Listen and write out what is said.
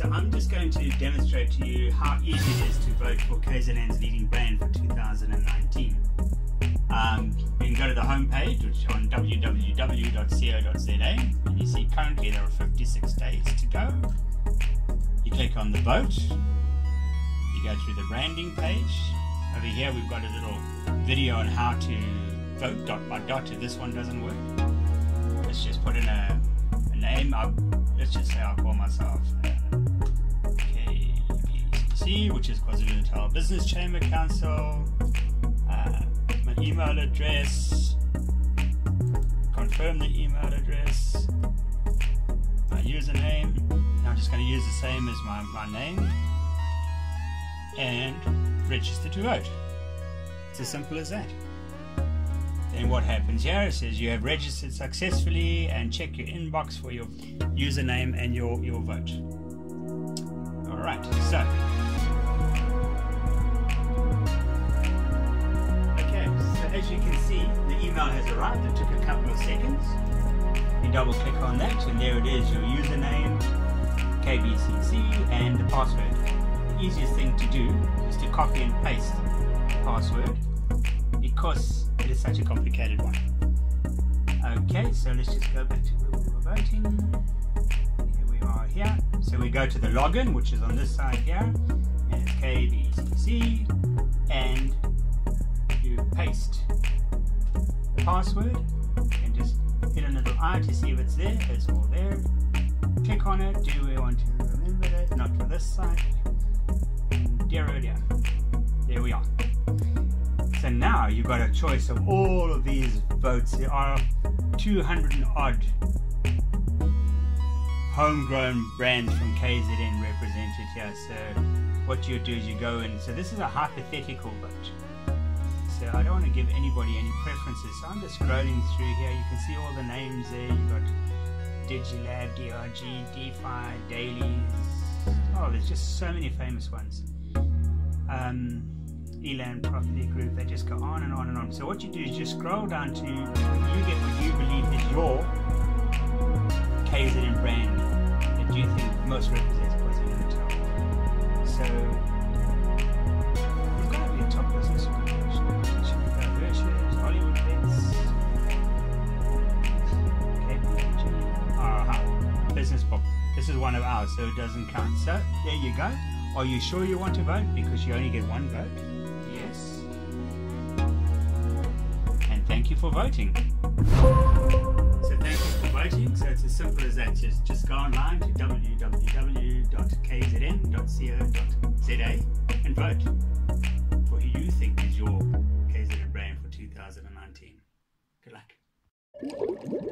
So I'm just going to demonstrate to you how easy it is to vote for KZN's leading brand for 2019. You can go to the homepage, which is on www.co.za, and you see currently there are 56 days to go. You click on the vote, you go through the branding page. Over here we've got a little video on how to vote dot by dot if this one doesn't work. Let's just put in a name. Let's just say I'll call myself KBCC, which is KwaZulu-Natal Business Chamber Council. My email address, confirm the email address, my username. Now I'm just going to use the same as my name and register to vote. It's as simple as that. Then what happens here, it says you have registered successfully and check your inbox for your username and your vote. Alright, so okay, so as you can see the email has arrived. It took a couple of seconds. You double click on that and there it is, your username, KBCC and the password. The easiest thing to do is to copy and paste the password because it is such a complicated one. Okay, so let's just go back to where we were voting. Here we are here. So we go to the login, which is on this side here, and it's KBCC, and you paste the password and just hit a little I to see if it's there. It's all there. Click on it. Do we want to remember that? Not for this side. There we are. So now you've got a choice of all of these votes. There are 200 and odd homegrown brands from KZN represented here. So what you do is you go in. So this is a hypothetical vote. So I don't want to give anybody any preferences. So I'm just scrolling through here. You can see all the names there. You've got Digilab, DRG, DeFi, Dailies. Oh, there's just so many famous ones. Elan Property Group, they just go on and on and on. So what you do is just scroll down to, you get what you believe is your KZN brand that you think most represents KwaZulu-Natal. So there's got to be a top business organization. Virtues, Hollywood Bets, KPMG, aha, Business Pop. This is one of ours, so it doesn't count. So there you go. Are you sure you want to vote? Because you only get one vote. Yes. And thank you for voting. So thank you for voting. So it's as simple as that. Just go online to www.kzn.co.za and vote for who you think is your KZN brand for 2019. Good luck.